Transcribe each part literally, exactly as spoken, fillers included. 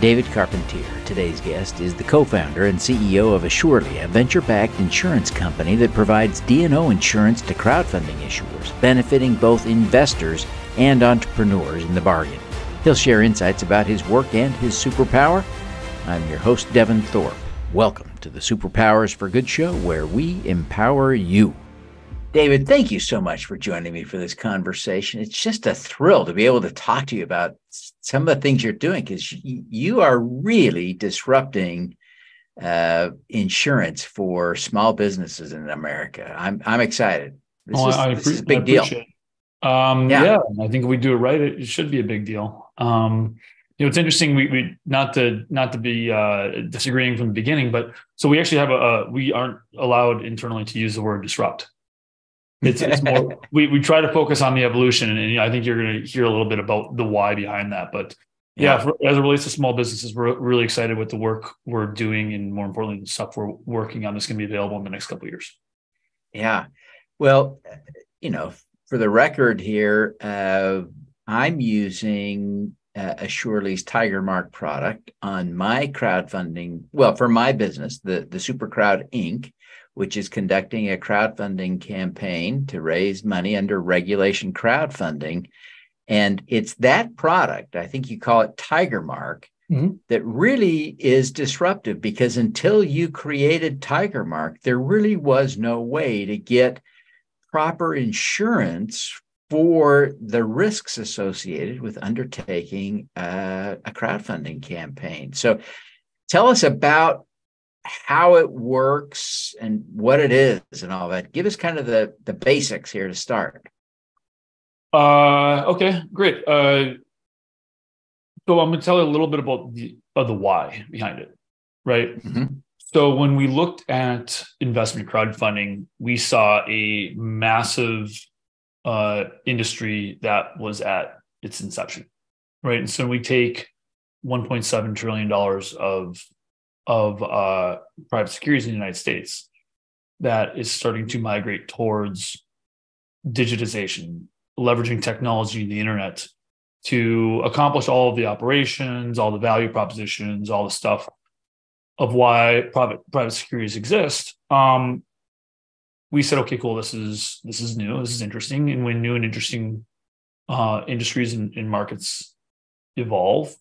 David Carpentier, today's guest, is the co-founder and C E O of Assurely, a venture-backed insurance company that provides D and O insurance to crowdfunding issuers, benefiting both investors and entrepreneurs in the bargain. He'll share insights about his work and his superpower. I'm your host, Devin Thorpe. Welcome to the Superpowers for Good show, where we empower you. David, thank you so much for joining me for this conversation. It's just a thrill to be able to talk to you about some of the things you're doing, because you are really disrupting uh, insurance for small businesses in America. I'm I'm excited. This, oh, is, I, I this is a big deal. Um, yeah. yeah, I think if we do it right, it should be a big deal. Um, you know, it's interesting. We we not to not to be uh, disagreeing from the beginning, but so we actually have a, a we aren't allowed internally to use the word disrupt. It's, it's more, we, we try to focus on the evolution, and, and I think you're going to hear a little bit about the why behind that. But yeah, yeah for, as it relates to small businesses, we're really excited with the work we're doing, and more importantly, the stuff we're working on that's going to be available in the next couple of years. Yeah. Well, you know, for the record here, uh, I'm using uh, Assurely's TigerMark product on my crowdfunding, well, for my business, the, the Super Crowd Incorporated, which is conducting a crowdfunding campaign to raise money under regulation crowdfunding. And it's that product, I think you call it TigerMark, mm-hmm. that really is disruptive, because until you created TigerMark, there really was no way to get proper insurance for the risks associated with undertaking a, a crowdfunding campaign. So tell us about how it works and what it is and all that. Give us kind of the, the basics here to start. Uh, okay, great. Uh, so I'm going to tell you a little bit about the, uh, the why behind it, right? Mm-hmm. So when we looked at investment crowdfunding, we saw a massive uh, industry that was at its inception, right? And so we take one point seven trillion dollars of of uh, private securities in the United States that is starting to migrate towards digitization, leveraging technology and the internet to accomplish all of the operations, all the value propositions, all the stuff of why private private securities exist. Um, we said, okay, cool, this is this is new, this is interesting. And when new and interesting uh, industries and, and markets evolve,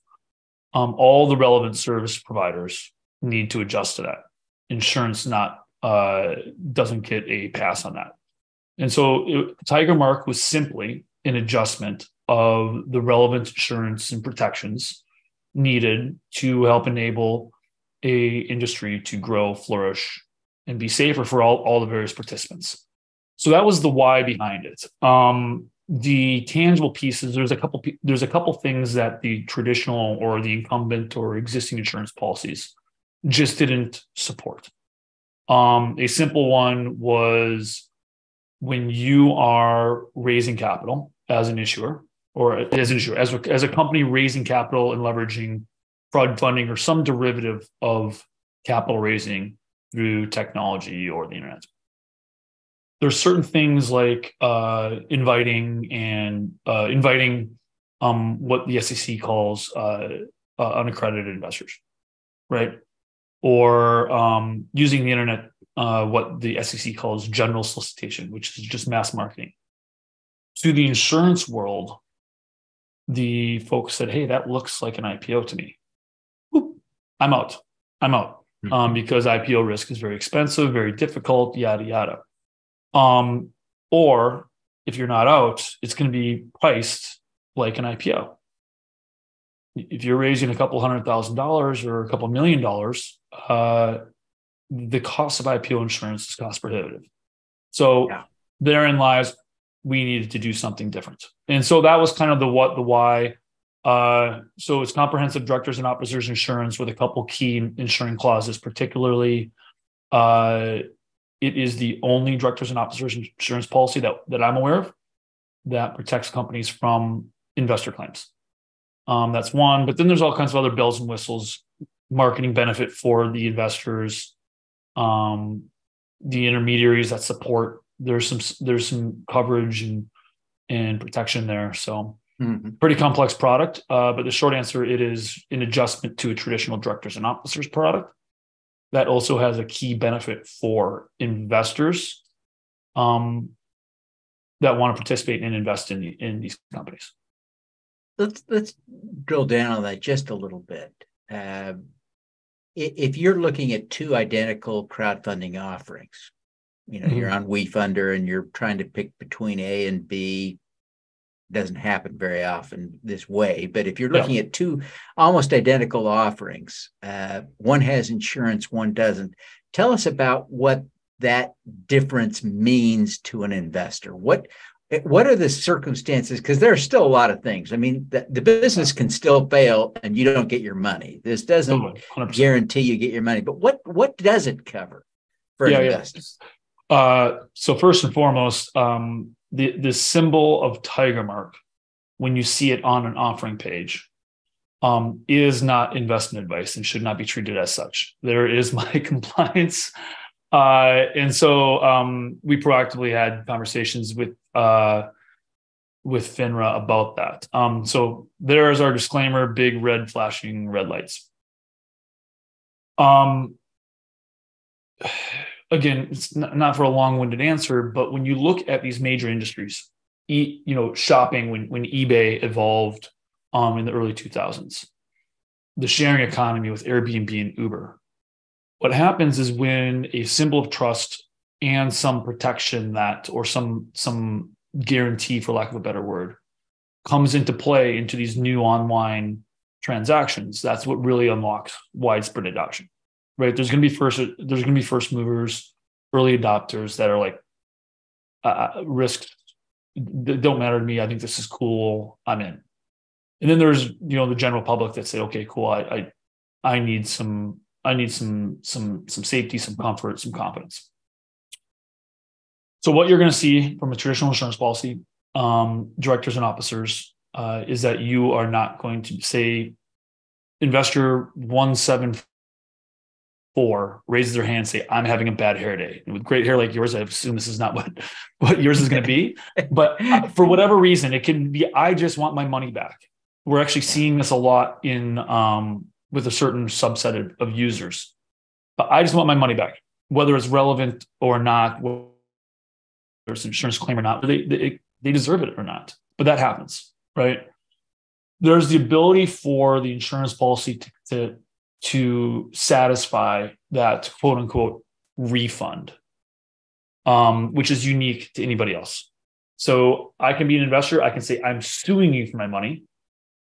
um, all the relevant service providers need to adjust to that. Insurance not uh, doesn't get a pass on that. And so it, TigerMark was simply an adjustment of the relevant insurance and protections needed to help enable a industry to grow, flourish, and be safer for all, all the various participants. So that was the why behind it. Um, the tangible pieces, there's a couple there's a couple things that the traditional or the incumbent or existing insurance policies just didn't support. Um, a simple one was when you are raising capital as an issuer or as an issuer, as a, as a company raising capital and leveraging fraud funding or some derivative of capital raising through technology or the internet. There's certain things like uh, inviting and uh, inviting um, what the S E C calls uh, uh, unaccredited investors, right? Or um, using the internet, uh, what the S E C calls general solicitation, which is just mass marketing. To the insurance world, the folks said, hey, that looks like an I P O to me. Oop, I'm out. I'm out um, because I P O risk is very expensive, very difficult, yada, yada. Um, or if you're not out, it's going to be priced like an I P O. If you're raising a couple hundred thousand dollars or a couple million dollars, uh, the cost of I P O insurance is cost prohibitive. So yeah. Therein lies we needed to do something different. And so that was kind of the what, the why. Uh, so it's comprehensive directors and officers insurance with a couple key insuring clauses, particularly uh, it is the only directors and officers insurance policy that, that I'm aware of that protects companies from investor claims. Um, that's one, but then there's all kinds of other bells and whistles, marketing benefit for the investors, um, the intermediaries that support. There's some there's some coverage and and protection there. So Mm-hmm. Pretty complex product, uh, but the short answer, it is an adjustment to a traditional directors and officers product. That also has a key benefit for investors um, that want to participate and invest in, in these companies. Let's let's drill down on that just a little bit. Uh, if you're looking at two identical crowdfunding offerings, you know, mm-hmm. you're on WeFunder and you're trying to pick between A and B. Doesn't happen very often this way, but if you're looking yeah. at two almost identical offerings, uh, one has insurance, one doesn't. Tell us about what that difference means to an investor. What what are the circumstances? Because there are still a lot of things. I mean, the, the business can still fail and you don't get your money. This doesn't one hundred percent guarantee you get your money. But what what does it cover for yeah, investors? Yeah. Uh, so first and foremost, um, The, the symbol of TigerMark, when you see it on an offering page, um, is not investment advice and should not be treated as such. There is my compliance. Uh, and so um, we proactively had conversations with uh, with FINRA about that. Um, so there is our disclaimer, big red flashing red lights. Um. Again, it's not for a long-winded answer, but when you look at these major industries, e, you know, shopping, when, when eBay evolved um, in the early two thousands, the sharing economy with Airbnb and Uber, what happens is when a symbol of trust and some protection that, or some, some guarantee, for lack of a better word, comes into play into these new online transactions, that's what really unlocks widespread adoption. Right, there's going to be first. There's going to be first movers, early adopters that are like, uh, risk don't matter to me. I think this is cool. I'm in. And then there's you know the general public that say, okay, cool. I I, I need some. I need some some some safety, some comfort, some confidence. So what you're going to see from a traditional insurance policy, um, directors and officers, uh, is that you are not going to say, investor one seven four Or raise their hand, say, I'm having a bad hair day. And with great hair like yours, I assume this is not what, what yours is going to be. But for whatever reason, it can be, I just want my money back. We're actually seeing this a lot in um, with a certain subset of, of users. But I just want my money back, whether it's relevant or not, whether it's an insurance claim or not, they, they, they deserve it or not. But that happens, right? There's the ability for the insurance policy to, to to satisfy that quote unquote refund, um, which is unique to anybody else. So I can be an investor. I can say, I'm suing you for my money,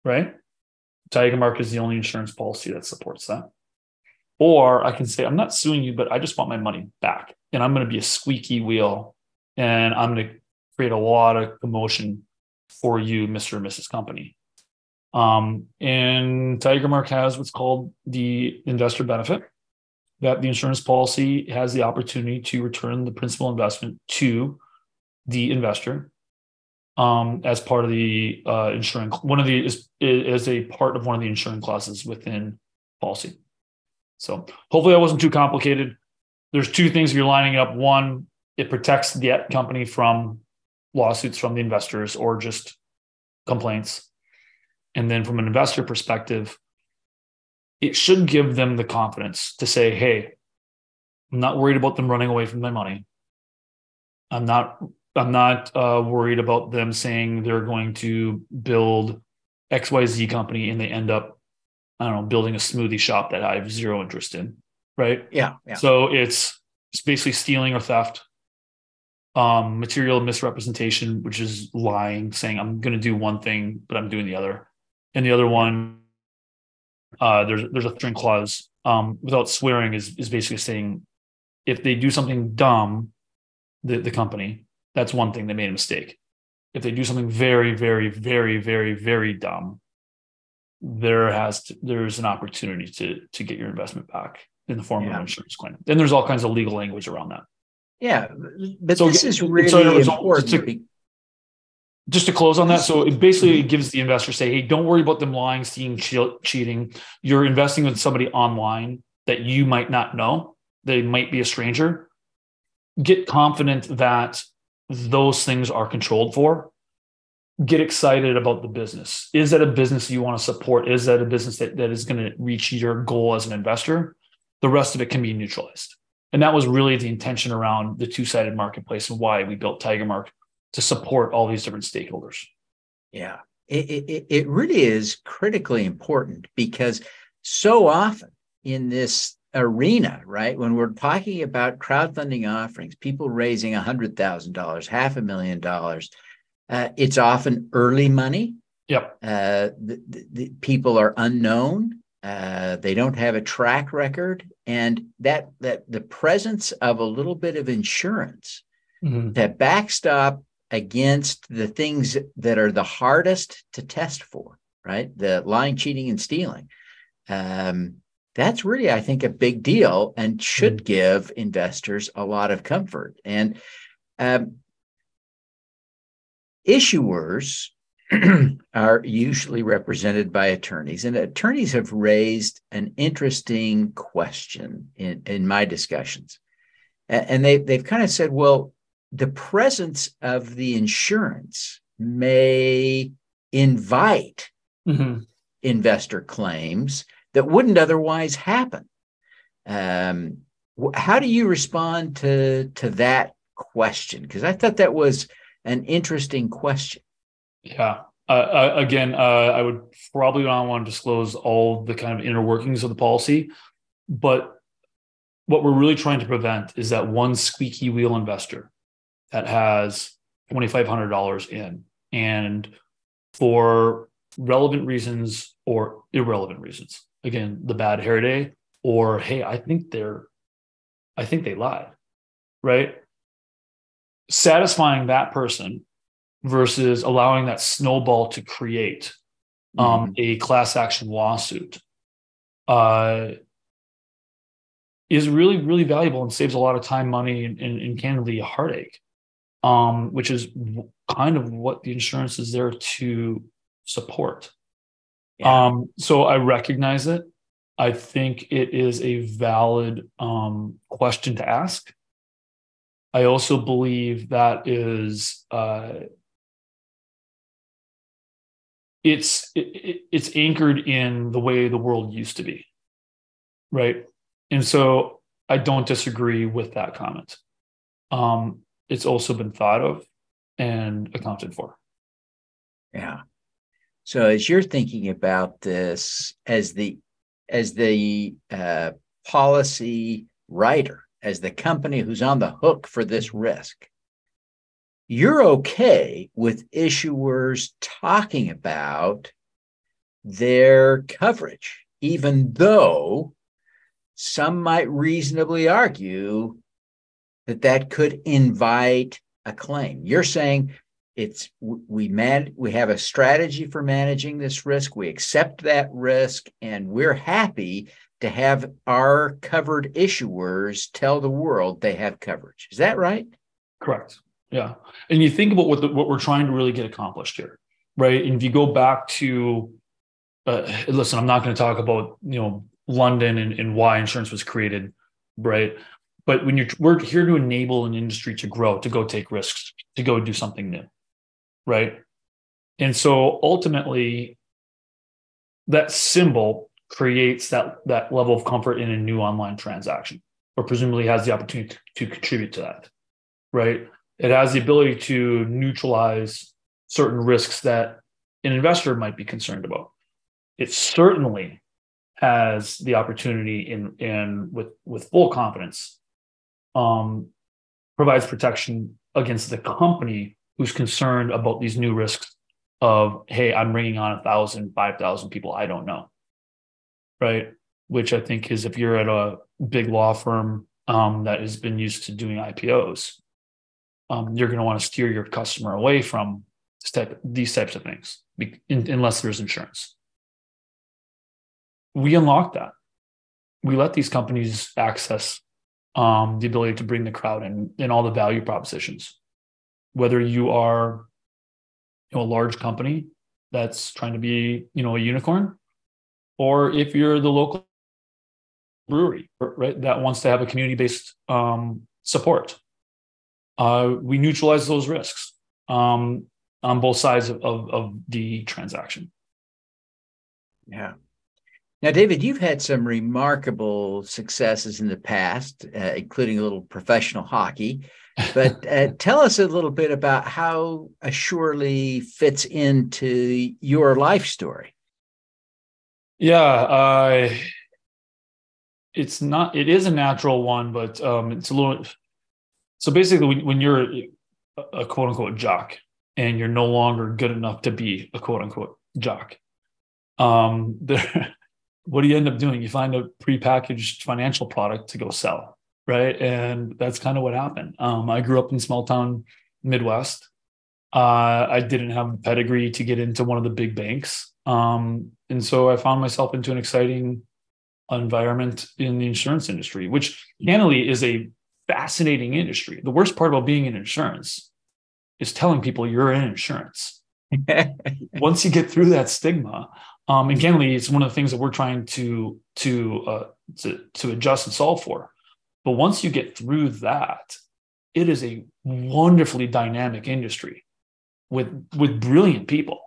right? TigerMark is the only insurance policy that supports that. Or I can say, I'm not suing you, but I just want my money back. And I'm going to be a squeaky wheel and I'm going to create a lot of commotion for you, Mister and Missus Company. Um, and TigerMark has what's called the investor benefit, that the insurance policy has the opportunity to return the principal investment to the investor um, as part of the uh, insuring one of the is as a part of one of the insuring clauses within policy. So hopefully that wasn't too complicated. There's two things you're lining up. One, it protects the company from lawsuits from the investors or just complaints. And then from an investor perspective, it should give them the confidence to say, hey, I'm not worried about them running away from my money. I'm not, I'm not uh, worried about them saying they're going to build X Y Z company and they end up, I don't know, building a smoothie shop that I have zero interest in, right? Yeah. yeah. So it's, it's basically stealing or theft, um, material misrepresentation, which is lying, saying I'm going to do one thing, but I'm doing the other. And the other one, uh, there's there's a string clause um, without swearing is is basically saying if they do something dumb, the, the company, that's one thing, they made a mistake. If they do something very, very, very, very, very dumb, there has to, there's an opportunity to to get your investment back in the form yeah. of an insurance claim. Then there's all kinds of legal language around that. Yeah, but so, this is really so important. To, Just to close on that, so it basically gives the investor, say, hey, don't worry about them lying, stealing, cheating. You're investing with somebody online that you might not know. They might be a stranger. Get confident that those things are controlled for. get excited about the business. Is that a business you want to support? Is that a business that, that is going to reach your goal as an investor? The rest of it can be neutralized. And that was really the intention around the two-sided marketplace and why we built TigerMark to support all these different stakeholders. Yeah, it, it, it really is critically important, because so often in this arena, right, when we're talking about crowdfunding offerings, people raising one hundred thousand dollars, half a million dollars, uh, it's often early money. Yep. Uh, the, the, the people are unknown. Uh, they don't have a track record, and that that the presence of a little bit of insurance mm-hmm. to backstop against the things that are the hardest to test for, right? The lying, cheating, and stealing. Um, that's really, I think, a big deal and should mm-hmm. give investors a lot of comfort. And um, issuers are usually represented by attorneys, and attorneys have raised an interesting question in, in my discussions. And they, they've kind of said, well, the presence of the insurance may invite mm-hmm. investor claims that wouldn't otherwise happen. Um, how do you respond to, to that question? Because I thought that was an interesting question. Yeah. Uh, again, uh, I would probably not want to disclose all the kind of inner workings of the policy, but what we're really trying to prevent is that one squeaky wheel investor that has twenty-five hundred dollars in, and for relevant reasons or irrelevant reasons, again, the bad hair day, or, hey, I think they're, I think they lied, right? Satisfying that person versus allowing that snowball to create um, mm-hmm. a class action lawsuit uh, is really, really valuable and saves a lot of time, money, and, and, and candidly a heartache, um, which is w- kind of what the insurance is there to support. Yeah. Um, so I recognize it. I think it is a valid um, question to ask. I also believe that is uh, it's it, it's anchored in the way the world used to be, right? And so I don't disagree with that comment. Um, it's also been thought of and accounted for. Yeah. So as you're thinking about this, as the as the uh, policy writer, as the company who's on the hook for this risk, you're okay with issuers talking about their coverage, even though some might reasonably argue that that could invite a claim. You're saying it's we man we have a strategy for managing this risk. We accept that risk, and we're happy to have our covered issuers tell the world they have coverage. Is that right? Correct. Yeah. And you think about what the, what we're trying to really get accomplished here, right? And if you go back to, uh, listen, I'm not going to talk about, you know, London and, and why insurance was created, right? But when you're, we're here to enable an industry to grow, to go take risks, to go do something new, right? And so ultimately, that symbol creates that that level of comfort in a new online transaction, or presumably has the opportunity to, to contribute to that, right? It has the ability to neutralize certain risks that an investor might be concerned about. It certainly has the opportunity in in with with full confidence, um, provides protection against the company who's concerned about these new risks of, hey, I'm bringing on a thousand, five thousand people I don't know. Right, which I think is if you're at a big law firm um, that has been used to doing I P Os, um, you're going to want to steer your customer away from step, these types of things, be, in, unless there's insurance. We unlock that. We let these companies access um, the ability to bring the crowd in, in all the value propositions. Whether you are, you know, a large company that's trying to be, you know, a unicorn, or if you're the local brewery, right, that wants to have a community-based um, support. Uh, we neutralize those risks. Um, on both sides of, of, of the transaction. Yeah. Now, David, you've had some remarkable successes in the past, uh, including a little professional hockey. But uh, tell us a little bit about how Assurely fits into your life story. Yeah, uh, it's not. It is a natural one, but um, it's a little. So basically, when, when you're a quote unquote jock and you're no longer good enough to be a quote unquote jock, um, there. What do you end up doing? You find a prepackaged financial product to go sell, right? And that's kind of what happened. Um, I grew up in small town Midwest. Uh, I didn't have the pedigree to get into one of the big banks. Um, and so I found myself into an exciting environment in the insurance industry, which candidly is a fascinating industry. The worst part about being in insurance is telling people you're in insurance. Once you get through that stigma, Um, and candidly, it's one of the things that we're trying to to, uh, to to adjust and solve for. But once you get through that, it is a wonderfully dynamic industry with with brilliant people.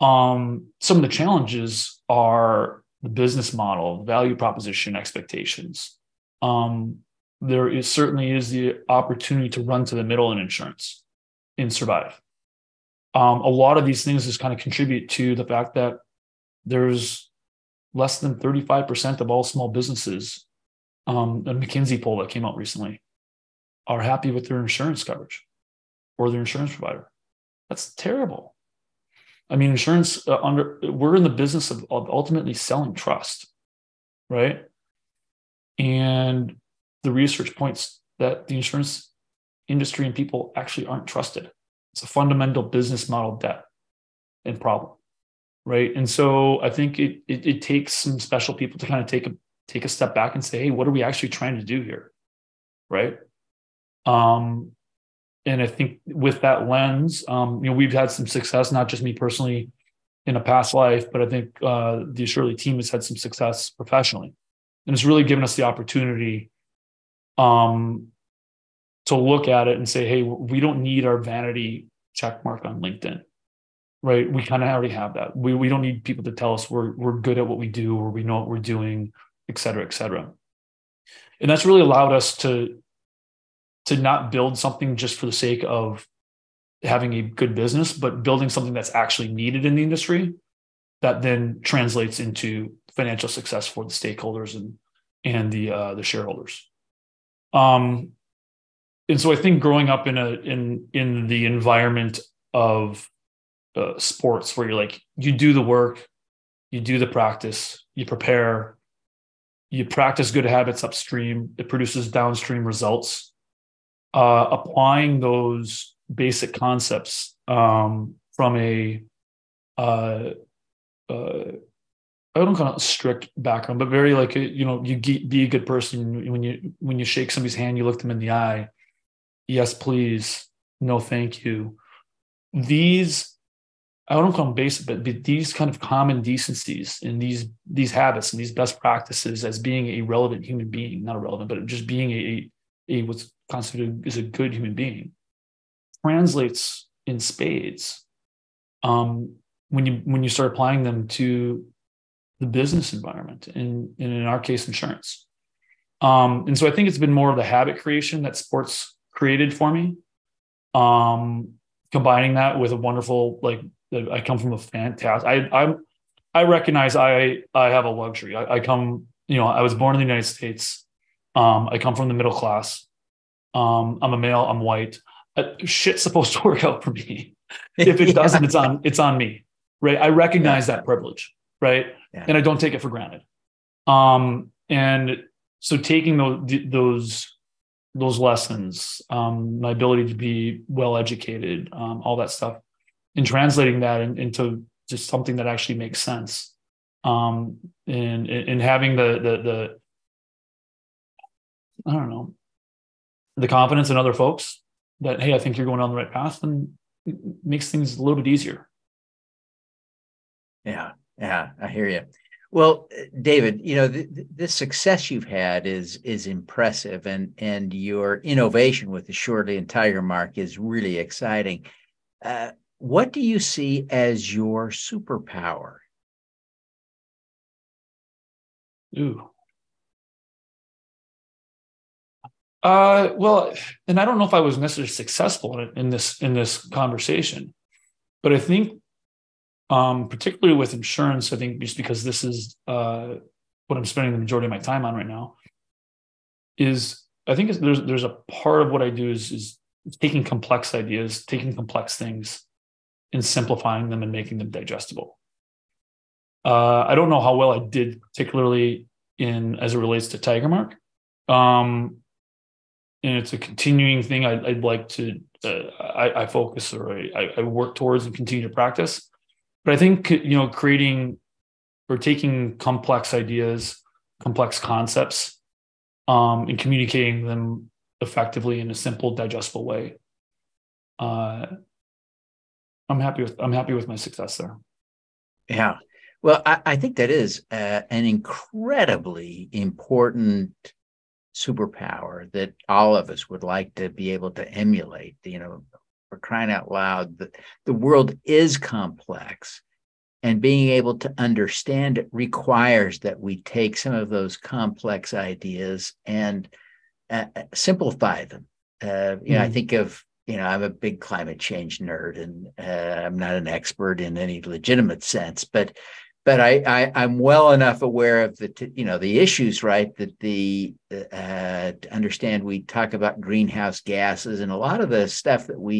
Um, some of the challenges are the business model, value proposition, expectations. Um, there is certainly is the opportunity to run to the middle in insurance and survive. Um, a lot of these things just kind of contribute to the fact that there's less than thirty-five percent of all small businesses, um, a McKinsey poll that came out recently, are happy with their insurance coverage or their insurance provider. That's terrible. I mean, insurance uh, under we're in the business of, of ultimately selling trust, right? And the research points that the insurance industry and people actually aren't trusted. It's a fundamental business model debt and problem. Right. And so I think it, it it takes some special people to kind of take a take a step back and say, hey, what are we actually trying to do here? Right. Um, and I think with that lens, um, you know, we've had some success, not just me personally in a past life, but I think uh, the Assurely team has had some success professionally. And it's really given us the opportunity um, to look at it and say, hey, we don't need our vanity check mark on LinkedIn. Right, we kind of already have that. We we don't need people to tell us we're we're good at what we do or we know what we're doing, et cetera, et cetera. And that's really allowed us to to not build something just for the sake of having a good business, but building something that's actually needed in the industry that then translates into financial success for the stakeholders and and the uh, the shareholders. Um, and so I think growing up in a in in the environment of Uh, sports where you're like, you do the work, you do the practice, you prepare, you practice good habits upstream, it produces downstream results. Uh, applying those basic concepts um, from a, uh, uh, I don't call it a strict background, but very like, a, you know, you ge- be a good person. When you, when you shake somebody's hand, you look them in the eye. Yes, please. No, thank you. These I don't call them basic, but these kind of common decencies and these these habits and these best practices as being a relevant human being, not irrelevant, but just being a, a what's constituted as a good human being, translates in spades um, when you when you start applying them to the business environment, and, and in our case, insurance. Um, and so I think it's been more of the habit creation that sports created for me, um, combining that with a wonderful like. I come from a fantastic, I I'm, I recognize I I have a luxury. I, I come, you know, I was born in the United States. Um, I come from the middle class. Um, I'm a male, I'm white. Uh, shit's supposed to work out for me. If it yeah. doesn't, it's on, it's on me, right? I recognize yeah. that privilege, right? Yeah. And I don't take it for granted. Um, and so taking those, those, those lessons, um, my ability to be well-educated, um, all that stuff, and translating that in, into just something that actually makes sense, um, and and having the the the I don't know the confidence in other folks that hey, I think you're going on the right path, and it makes things a little bit easier. Yeah, yeah, I hear you. Well, David, you know the, the success you've had is is impressive, and and your innovation with Assurely and TigerMark is really exciting. Uh, What do you see as your superpower? Ooh. Uh, well, and I don't know if I was necessarily successful in, in this in this conversation, but I think, um, particularly with insurance, I think just because this is uh, what I'm spending the majority of my time on right now, is I think it's, there's there's a part of what I do is is taking complex ideas, taking complex things, and simplifying them and making them digestible. Uh, I don't know how well I did, particularly in as it relates to TigerMark. Um, And it's a continuing thing I, I'd like to, uh, I, I focus or I, I work towards and continue to practice. But I think, you know, creating or taking complex ideas, complex concepts, um, and communicating them effectively in a simple, digestible way. Uh, I'm happy with, I'm happy with my success there. Yeah. Well, I, I think that is uh, an incredibly important superpower that all of us would like to be able to emulate. You know, for crying out loud, the, the world is complex, and being able to understand it requires that we take some of those complex ideas and uh, simplify them. Uh, you mm. know, I think of, you know, I'm a big climate change nerd, and uh, I'm not an expert in any legitimate sense, but But I, I, I'm well enough aware of the, you know, the issues, right, that the, uh, to understand we talk about greenhouse gases, and a lot of the stuff that we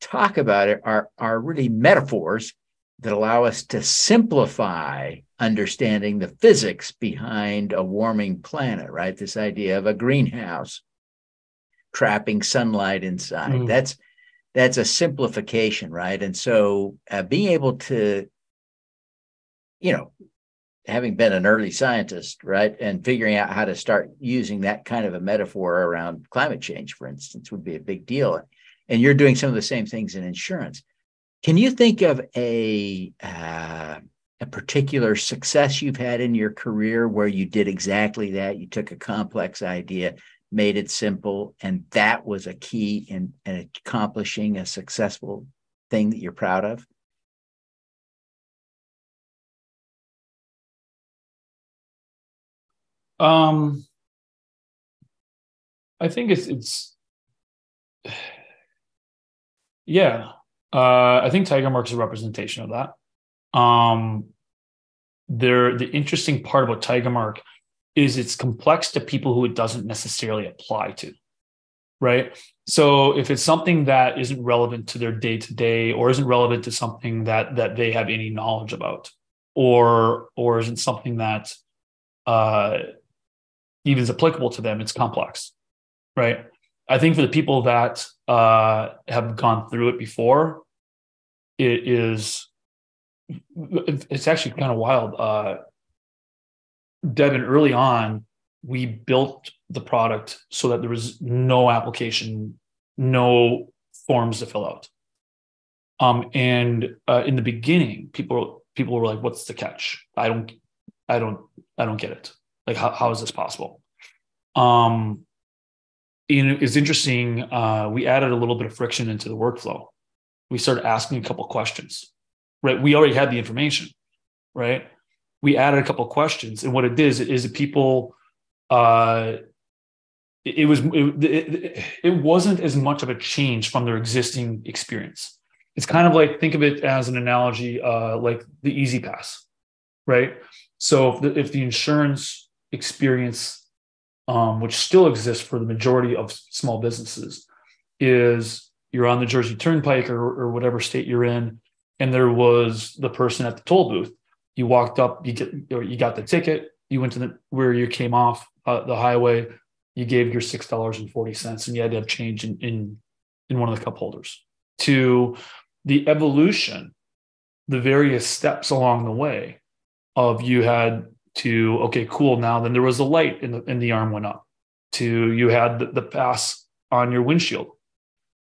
talk about are, are really metaphors that allow us to simplify understanding the physics behind a warming planet, right? This idea of a greenhouse trapping sunlight inside. Mm. That's, that's a simplification, right? And so uh, being able to, you know, having been an early scientist, right, and figuring out how to start using that kind of a metaphor around climate change, for instance, would be a big deal. And you're doing some of the same things in insurance. Can you think of a uh, a particular success you've had in your career where you did exactly that? You took a complex idea, made it simple, and that was a key in, in accomplishing a successful thing that you're proud of? Um, I think it's, it's, yeah. Uh, I think TigerMark is a representation of that. Um, there, the interesting part about TigerMark is it's complex to people who it doesn't necessarily apply to, right? So if it's something that isn't relevant to their day to day, or isn't relevant to something that, that they have any knowledge about, or, or isn't something that, uh, even is applicable to them, it's complex, right? I think for the people that uh, have gone through it before, it is, it's actually kind of wild. Uh, Devin, early on, we built the product so that there was no application, no forms to fill out. Um, and uh, in the beginning, people people were like, "What's the catch? I don't, I don't, I don't get it. Like, how, how is this possible?" Um, it's interesting. Uh, we added a little bit of friction into the workflow. We started asking a couple of questions, right? We already had the information, right? We added a couple of questions, and what it did is, is that people, uh, it, it was it, it, it wasn't as much of a change from their existing experience. It's kind of like, think of it as an analogy, uh, like the Easy Pass, right? So if the, if the insurance experience, um, which still exists for the majority of small businesses, is you're on the Jersey Turnpike or, or whatever state you're in, and there was the person at the toll booth, you walked up, you get, or you got the ticket, you went to the, where you came off uh, the highway, you gave your six dollars and forty cents, and you had to have change in, in, in one of the cup holders. To the evolution, the various steps along the way, of you had to, okay, cool. Now then there was a light and the, and the arm went up. To you had the, the pass on your windshield.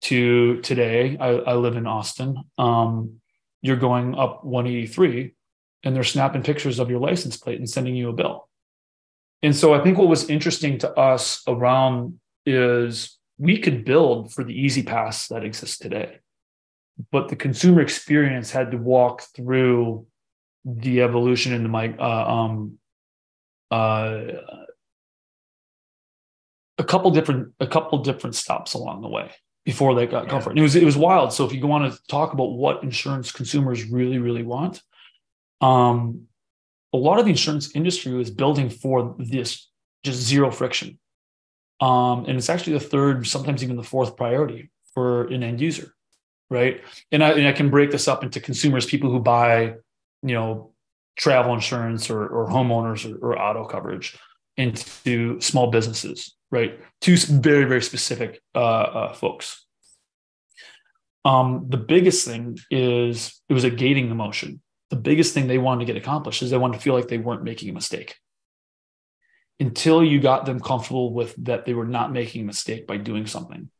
To today, I, I live in Austin. Um, you're going up one eighty-three and they're snapping pictures of your license plate and sending you a bill. And so I think what was interesting to us around is we could build for the Easy Pass that exists today. but the consumer experience had to walk through the evolution in the mic, uh, um, uh, a couple different, a couple different stops along the way before they got yeah. comfort. And it was, it was wild. So if you want to talk about what insurance consumers really, really want, um, a lot of the insurance industry was building for this just zero friction. Um, and it's actually the third, sometimes even the fourth priority for an end user. Right. And I, and I can break this up into consumers, people who buy, you know, travel insurance or, or homeowners or, or auto coverage, into small businesses, right? Two very, very specific uh, uh, folks. Um, the biggest thing is it was a gating emotion. The biggest thing they wanted to get accomplished is they wanted to feel like they weren't making a mistake. Until you got them comfortable with that they were not making a mistake by doing something,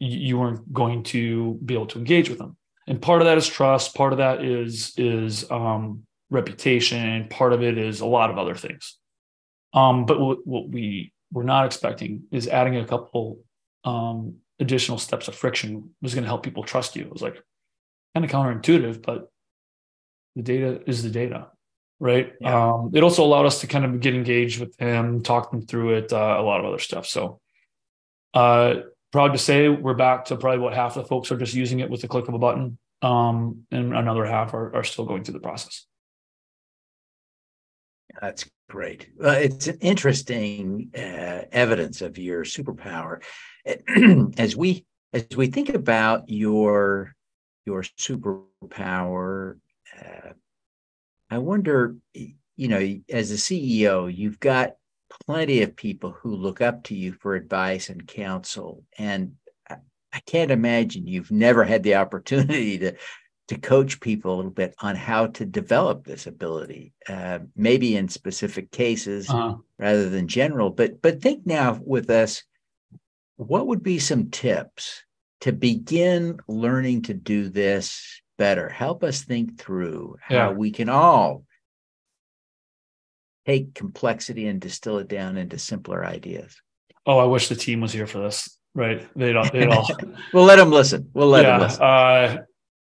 you weren't going to be able to engage with them. And part of that is trust. Part of that is, is um, reputation. And part of it is a lot of other things. Um, but what, what we were not expecting is adding a couple um, additional steps of friction was going to help people trust you. It was like kind of counterintuitive, but the data is the data, right? Yeah. Um, it also allowed us to kind of get engaged with them, talk them through it, uh, a lot of other stuff. So uh, proud to say we're back to probably what half the folks are just using it with the click of a button, um, and another half are, are still going through the process. That's great. Uh, it's an interesting uh, evidence of your superpower. As we as we think about your your superpower, uh, I wonder, you know, as a C E O, you've got plenty of people who look up to you for advice and counsel, and I, I can't imagine you've never had the opportunity to. to coach people a little bit on how to develop this ability, uh, maybe in specific cases uh-huh. rather than general, but, but think now with us, what would be some tips to begin learning to do this better? Help us think through how yeah. we can all take complexity and distill it down into simpler ideas. Oh, I wish the team was here for this, right? They'd all, they'd all... We'll let them listen. We'll let yeah, them listen. Uh...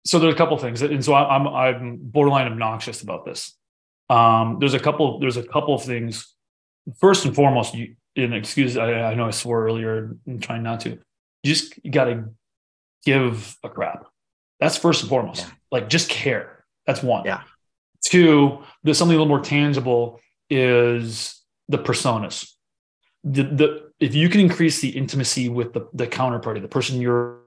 So there's a couple of things, and so I'm I'm borderline obnoxious about this. Um, there's a couple there's a couple of things. First and foremost, you, and excuse I, I know I swore earlier, I'm trying not to. You just you got to give a crap. That's first and foremost. Yeah. Like just care. That's one. Yeah. Two, there's something a little more tangible is the personas. The the if you can increase the intimacy with the the counterparty, the person you're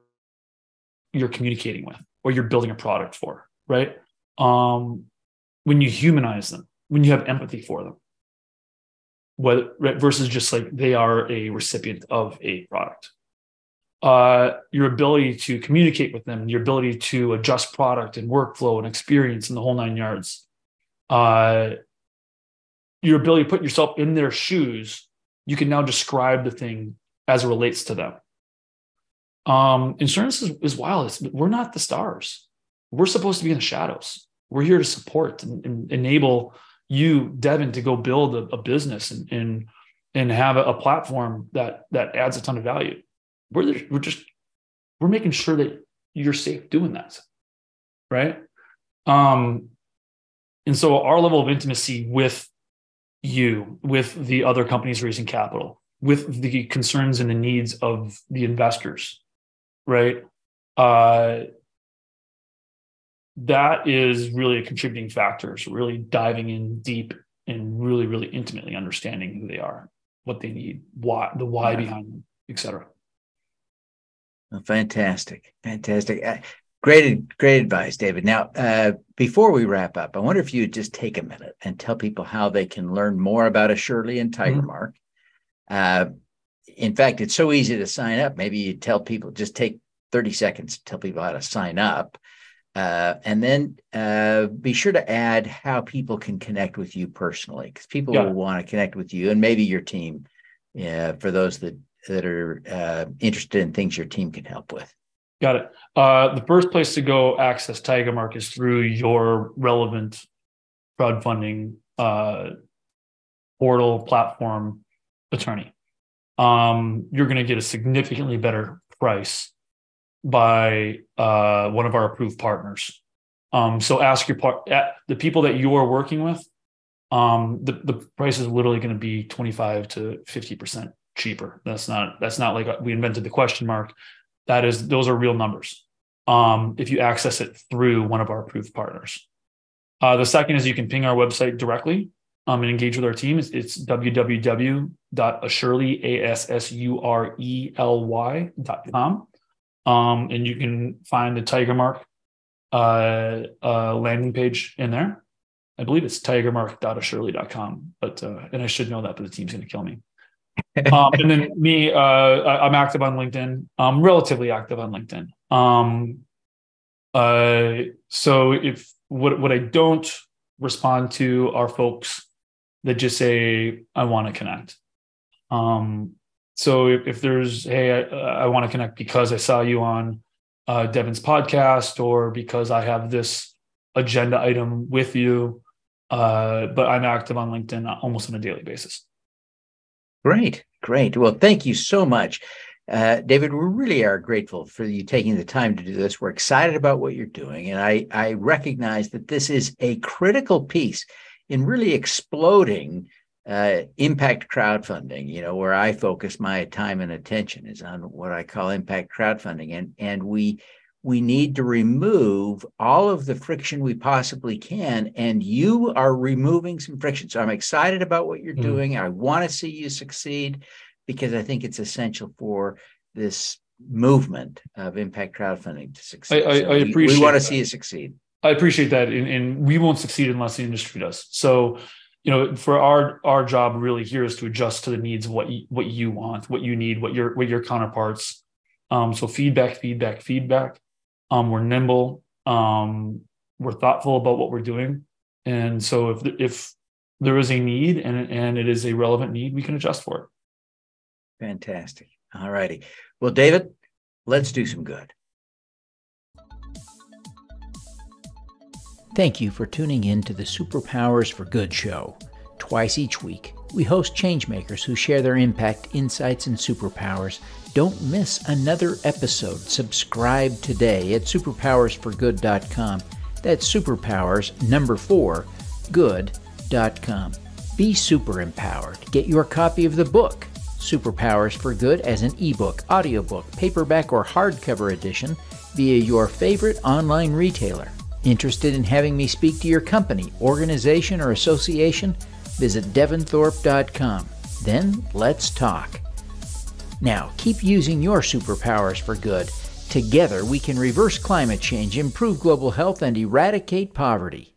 you're communicating with, or you're building a product for, right? Um, when you humanize them, when you have empathy for them, whether, right, versus just like they are a recipient of a product. Uh, your ability to communicate with them, your ability to adjust product and workflow and experience in the whole nine yards. Uh, your ability to put yourself in their shoes, you can now describe the thing as it relates to them. Um, insurance is, is wild. It's, we're not the stars. We're supposed to be in the shadows. We're here to support and, and enable you, Devin, to go build a, a business and, and, and have a, a platform that, that adds a ton of value. We're, there, we're just, we're making sure that you're safe doing that. Right. Um, and so our level of intimacy with you, with the other companies raising capital, with the concerns and the needs of the investors. Right. Uh, that is really a contributing factor. So really diving in deep and really, really intimately understanding who they are, what they need, why, the why yeah. behind them, et cetera. Well, fantastic. Fantastic. Uh, great, great advice, David. Now, uh, before we wrap up, I wonder if you would just take a minute and tell people how they can learn more about Assurely and TigerMark. Mm-hmm. Uh, in fact, it's so easy to sign up. Maybe you tell people, just take thirty seconds to tell people how to sign up. Uh, and then uh, be sure to add how people can connect with you personally, because people yeah. will want to connect with you and maybe your team, uh, for those that, that are uh, interested in things your team can help with. Got it. Uh, the first place to go access TigerMark is through your relevant crowdfunding uh, portal platform. Attorney, um, you're going to get a significantly better price by uh, one of our approved partners. Um, so ask your part, the people that you are working with, um, the, the price is literally going to be twenty-five to fifty percent cheaper. That's not, that's not like we invented the question mark. That is, those are real numbers. Um, if you access it through one of our approved partners. Uh, the second is you can ping our website directly um, and engage with our team. It's, it's w w w dot assurely dot com. Um, and you can find the TigerMark uh, uh, landing page in there. I believe it's tigermark dot assurely dot com, but, uh, and I should know that, but the team's going to kill me. um, and then me, uh, I'm active on LinkedIn. I'm relatively active on LinkedIn. Um, uh, so if, What what I don't respond to are folks that just say, I want to connect. Um, so if, if there's, hey, I, I want to connect because I saw you on uh, Devin's podcast, or because I have this agenda item with you, uh, but I'm active on LinkedIn almost on a daily basis. Great, great. Well, thank you so much. Uh, David, we really are grateful for you taking the time to do this. We're excited about what you're doing. And I, I recognize that this is a critical piece in really exploding uh, impact crowdfunding, you know, where I focus my time and attention is on what I call impact crowdfunding. And, and we, we need to remove all of the friction we possibly can. And you are removing some friction. So I'm excited about what you're mm. doing. I want to see you succeed, because I think it's essential for this movement of impact crowdfunding to succeed. I, I, so we, I appreciate We want to that. see it succeed. I appreciate that. And, and we won't succeed unless the industry does. So, you know, for our, our job really here is to adjust to the needs of what you, what you want, what you need, what your, what your counterparts. Um, so feedback, feedback, feedback. Um, we're nimble. Um, we're thoughtful about what we're doing. And so if, if there is a need and, and it is a relevant need, we can adjust for it. Fantastic. All righty. Well, David, let's do some good. Thank you for tuning in to the Superpowers for Good show. Twice each week, we host changemakers who share their impact, insights, and superpowers. Don't miss another episode. Subscribe today at superpowers for good dot com. That's superpowers, number four, good dot com. Be super empowered. Get your copy of the book, Superpowers for Good, as an ebook, audiobook, paperback, or hardcover edition via your favorite online retailer. Interested in having me speak to your company, organization, or association? Visit devin thorpe dot com. Then let's talk. Now, keep using your superpowers for good. Together, we can reverse climate change, improve global health, and eradicate poverty.